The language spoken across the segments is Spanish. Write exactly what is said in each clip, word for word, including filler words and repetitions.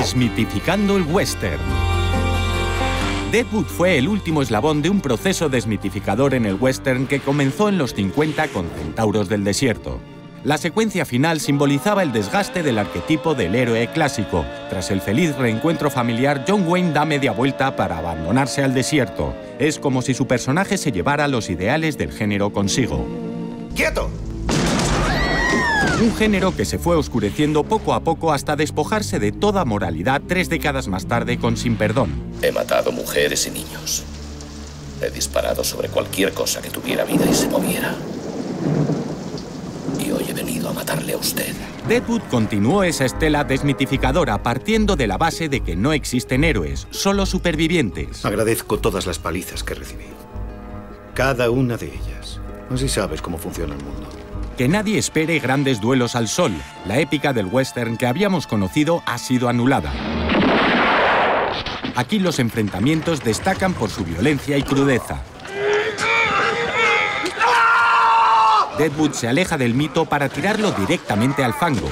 Desmitificando el western. Deadwood fue el último eslabón de un proceso desmitificador en el western que comenzó en los cincuenta con Centauros del Desierto. La secuencia final simbolizaba el desgaste del arquetipo del héroe clásico, tras el feliz reencuentro familiar. John Wayne da media vuelta para abandonarse al desierto. Es como si su personaje se llevara los ideales del género consigo. ¡Quieto! Un género que se fue oscureciendo poco a poco hasta despojarse de toda moralidad tres décadas más tarde con Sin Perdón. He matado mujeres y niños. He disparado sobre cualquier cosa que tuviera vida y se moviera. A matarle a usted. Deadwood continuó esa estela desmitificadora partiendo de la base de que no existen héroes, solo supervivientes. Agradezco todas las palizas que recibí. Cada una de ellas. Así sabes cómo funciona el mundo. Que nadie espere grandes duelos al sol. La épica del western que habíamos conocido ha sido anulada. Aquí los enfrentamientos destacan por su violencia y crudeza. Deadwood se aleja del mito para tirarlo directamente al fango.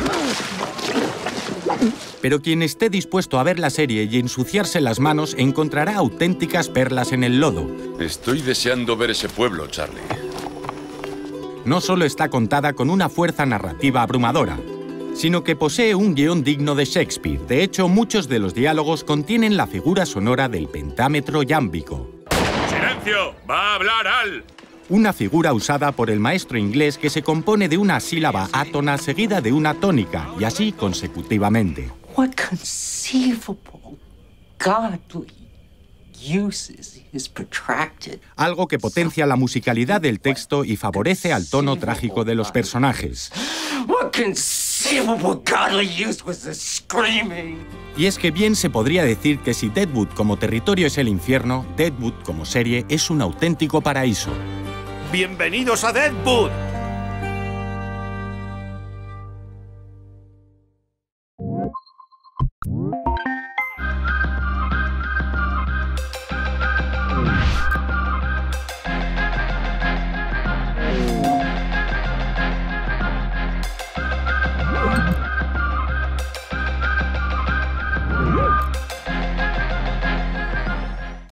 Pero quien esté dispuesto a ver la serie y ensuciarse las manos encontrará auténticas perlas en el lodo. Estoy deseando ver ese pueblo, Charlie. No solo está contada con una fuerza narrativa abrumadora, sino que posee un guión digno de Shakespeare. De hecho, muchos de los diálogos contienen la figura sonora del pentámetro yámbico. ¡Silencio! ¡Va a hablar Al! Una figura usada por el maestro inglés que se compone de una sílaba átona seguida de una tónica, y así consecutivamente. What conceivable, godly uses his protracted. Algo que potencia la musicalidad del texto y favorece al tono trágico de los personajes. What conceivable, godly use was the screaming. Y es que bien se podría decir que si Deadwood como territorio es el infierno, Deadwood como serie es un auténtico paraíso. ¡Bienvenidos a Deadwood!